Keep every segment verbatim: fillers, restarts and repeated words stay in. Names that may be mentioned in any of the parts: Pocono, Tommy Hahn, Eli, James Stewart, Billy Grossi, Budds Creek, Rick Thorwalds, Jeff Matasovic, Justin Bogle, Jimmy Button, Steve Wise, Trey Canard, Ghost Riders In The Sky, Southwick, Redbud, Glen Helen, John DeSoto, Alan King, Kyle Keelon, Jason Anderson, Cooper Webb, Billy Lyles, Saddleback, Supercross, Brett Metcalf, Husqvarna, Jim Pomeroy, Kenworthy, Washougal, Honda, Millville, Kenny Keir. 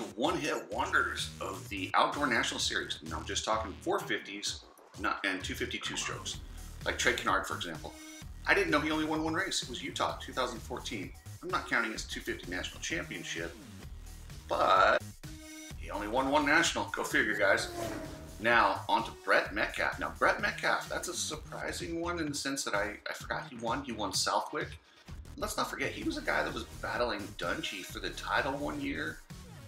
to one-hit wonders of the Outdoor National Series. And I'm just talking four fifties not, and two fifty-two strokes. Like Trey Canard, for example. I didn't know he only won one race. It was Utah, two thousand fourteen. I'm not counting his two fifty National Championship, but he only won one national. Go figure, guys. Now, on to Brett Metcalf. Now, Brett Metcalf, that's a surprising one in the sense that I, I forgot he won. He won Southwick. Let's not forget, he was a guy that was battling Dungey for the title one year.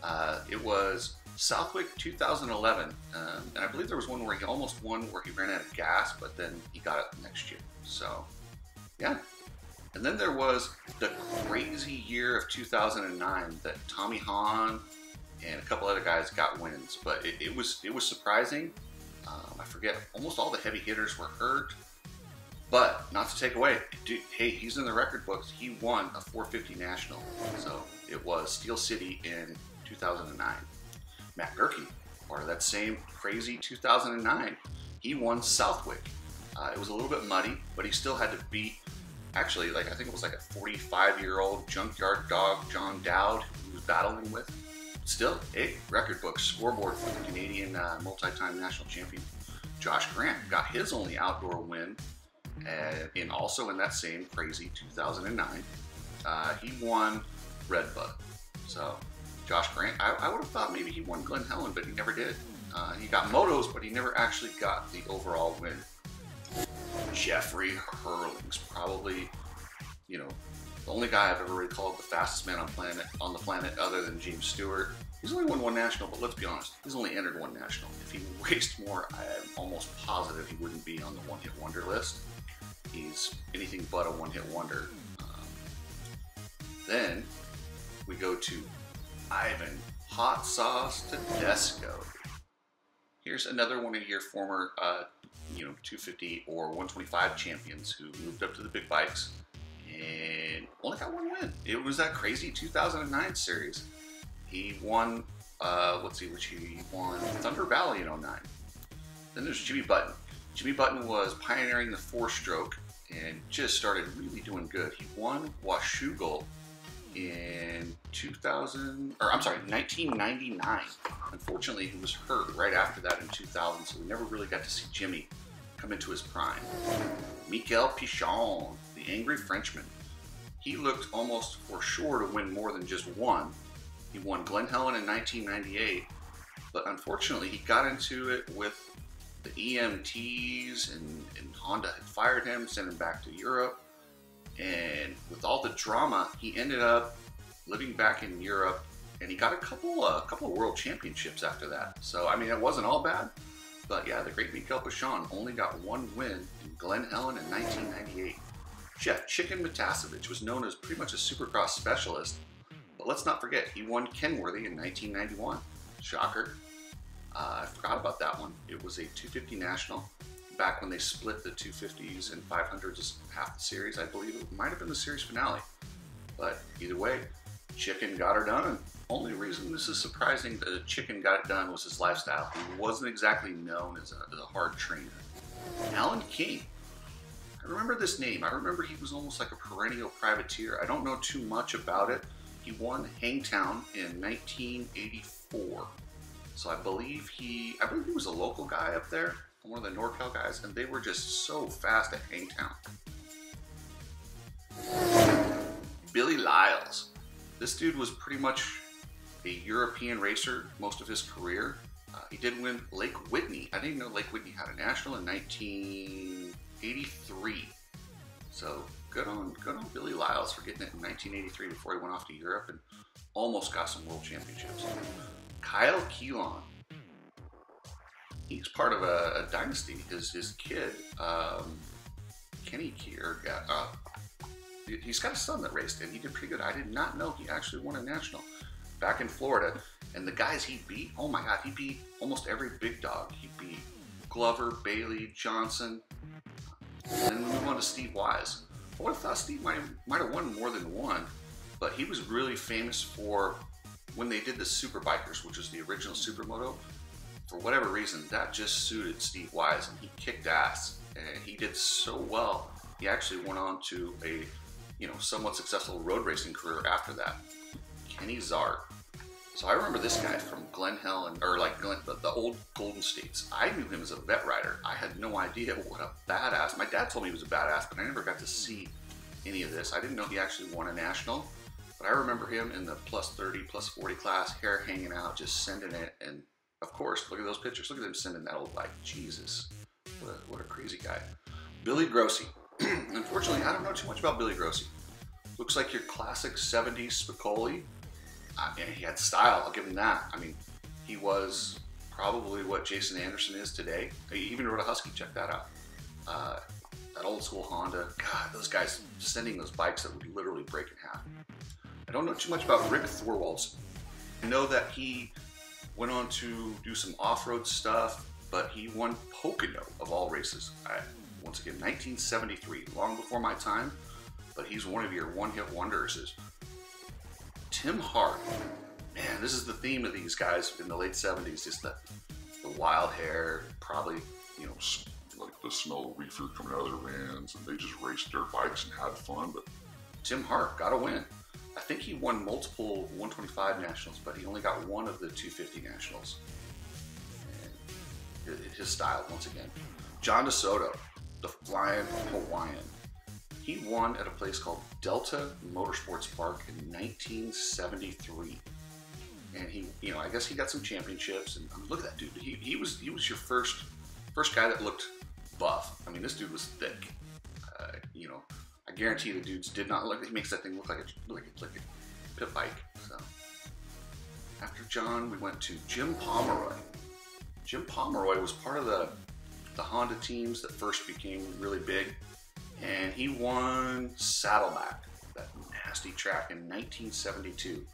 Uh, it was Southwick two thousand eleven, um, and I believe there was one where he almost won, where he ran out of gas, but then he got it the next year. So, yeah. And then there was the crazy year of two thousand nine that Tommy Hahn and a couple other guys got wins, but it, it was it was surprising. Um, I forget, almost all the heavy hitters were hurt. But not to take away, dude, hey, he's in the record books. He won a four fifty national, so it was Steel City in two thousand nine. Matt Gerke, part of that same crazy two thousand nine, he won Southwick. Uh, it was a little bit muddy, but he still had to beat, actually, like I think it was like a forty-five-year-old junkyard dog, John Dowd, who he was battling with. Still, hey, record book scoreboard for the Canadian uh, multi-time national champion. Josh Grant got his only outdoor win. Uh, and also in that same crazy two thousand nine, uh, he won Redbud. So Josh Grant, I, I would have thought maybe he won Glen Helen, but he never did. Uh, he got motos, but he never actually got the overall win. Jeffrey Herlings, probably, you know, the only guy I've ever recalled the fastest man on planet on the planet other than James Stewart. He's only won one national, but let's be honest, he's only entered one national. If he raced more, I'm almost positive he wouldn't be on the one-hit wonder list. He's anything but a one-hit wonder. Um, then we go to Ivan Hot Sauce Tedesco. Here's another one of your former, uh, you know, two fifty or one twenty-five champions who moved up to the big bikes and only got one win. It was that crazy two thousand nine series. He won. Uh, let's see, which he won Thunder Valley in oh nine. Then there's Jimmy Button. Jimmy Button was pioneering the four-stroke and just started really doing good. He won Washougal in two thousand, or I'm sorry, nineteen ninety-nine. Unfortunately, he was hurt right after that in two thousand, so we never really got to see Jimmy come into his prime. Michel Pichon, the angry Frenchman. He looked almost for sure to win more than just one. He won Glen Helen in nineteen ninety-eight, but unfortunately, he got into it with the E M Ts, and, and Honda had fired him, sent him back to Europe. And with all the drama, he ended up living back in Europe, and he got a couple a couple of world championships after that. So, I mean, it wasn't all bad, but yeah, the great Michel Pichon only got one win in Glen Helen in nineteen ninety-eight. Jeff Chicken Matasovic was known as pretty much a supercross specialist, but let's not forget, he won Kenworthy in nineteen ninety-one. Shocker. Uh, I forgot about that one. It was a two fifty national back when they split the two fifties and five hundreds as half the series. I believe it might have been the series finale. But either way, Chicken got her done. Only reason this is surprising that Chicken got it done was his lifestyle. He wasn't exactly known as a, as a hard trainer. Alan King. I remember this name. I remember he was almost like a perennial privateer. I don't know too much about it. He won Hangtown in nineteen eighty-four. So I believe he, I believe he was a local guy up there, one of the NorCal guys, and they were just so fast at Hangtown. Billy Lyles. This dude was pretty much a European racer most of his career. Uh, he did win Lake Whitney. I didn't even know Lake Whitney had a national in nineteen eighty-three. So good on, good on Billy Lyles for getting it in nineteen eighty-three before he went off to Europe and almost got some world championships. Kyle Keelon, he's part of a, a dynasty. His, his kid, um, Kenny Keir, got, uh, he's got a son that raced, and he did pretty good. I did not know he actually won a national back in Florida. And the guys he beat, oh my God, he beat almost every big dog. He beat Glover, Bailey, Johnson. And then we move on to Steve Wise. I would have thought Steve might might have won more than one, but he was really famous for when they did the Superbikers, which was the original Supermoto. For whatever reason, that just suited Steve Wise, and he kicked ass, and he did so well. He actually went on to a, you know, somewhat successful road racing career after that. Kenny Zahrt, So I remember this guy from Glen Helen, or like Glen, the, the old Golden States. I knew him as a vet rider. I had no idea what a badass. My dad told me he was a badass, but I never got to see any of this. I didn't know he actually won a national, but I remember him in the plus thirty, plus forty class, hair hanging out, just sending it. And of course, look at those pictures. Look at him sending that old, like, Jesus, what a, what a crazy guy. Billy Grossi. Unfortunately, I don't know too much about Billy Grossi. Looks like your classic seventies Spicoli. I mean, he had style, I'll give him that. I mean, he was probably what Jason Anderson is today. He even rode a Husky, check that out. Uh, that old school Honda, God, those guys sending those bikes that would literally break in half. I don't know too much about Rick Thorwalds. I know that he went on to do some off-road stuff, but he won Pocono of all races. I, once again, nineteen seventy-three, long before my time, but he's one of your one-hit wonders. Tim Hart, man, this is the theme of these guys in the late seventies, just the, the wild hair, probably, you know, like the smell of reefer coming out of their vans, and they just raced their bikes and had fun. But Tim Hart got a win. I think he won multiple one twenty-five nationals, but he only got one of the two fifty nationals. And his style, once again. John DeSoto, the Flying Hawaiian. He won at a place called Delta Motorsports Park in nineteen seventy-three, and he, you know, I guess he got some championships. And I mean, look at that dude. He, he was he was your first first guy that looked buff. I mean, this dude was thick. Uh, you know, I guarantee the dudes did not look. He makes that thing look like a like a, like a pit bike. So after John, we went to Jim Pomeroy. Jim Pomeroy was part of the the Honda teams that first became really big. And he won Saddleback, that nasty track, in nineteen seventy-two.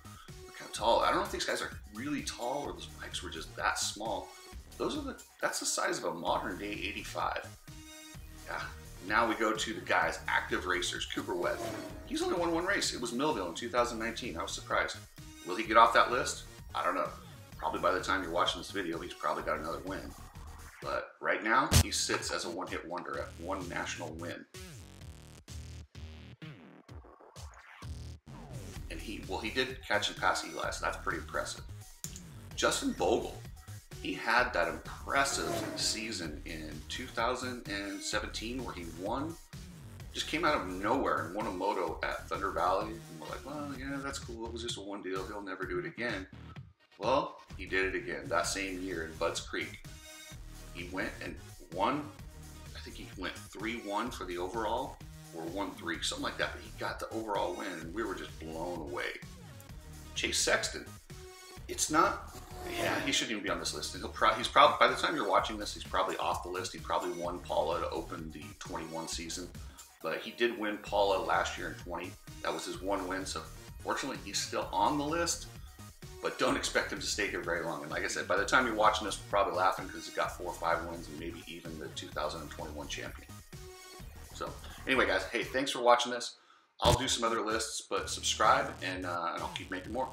Look how tall. I don't know if these guys are really tall or those bikes were just that small. Those are the, that's the size of a modern day eighty-five. Yeah. Now we go to the guys, active racers. Cooper Webb. He's only won one race. It was Millville in two thousand nineteen. I was surprised. Will he get off that list? I don't know. Probably by the time you're watching this video, he's probably got another win. But right now, he sits as a one-hit wonder at one national win. And he, well, he did catch and pass Eli, so that's pretty impressive. Justin Bogle, he had that impressive season in two thousand seventeen where he won, just came out of nowhere and won a moto at Thunder Valley. And we're like, well, yeah, that's cool. It was just a one deal. He'll never do it again. Well, he did it again that same year in Budds Creek. He went and won, I think he went three one for the overall, or one three, something like that, but he got the overall win, and we were just blown away. Chase Sexton, it's not, yeah, he shouldn't even be on this list. He'll pro he's probably, by the time you're watching this, he's probably off the list. He probably won Paula to open the twenty-one season, but he did win Paula last year in twenty. That was his one win, so fortunately, he's still on the list, but don't expect him to stay here very long. And like I said, by the time you're watching this, we're probably laughing because he's got four or five wins and maybe even the two thousand twenty-one champion. So anyway, guys, hey, thanks for watching this. I'll do some other lists, but subscribe and, uh, and I'll keep making more.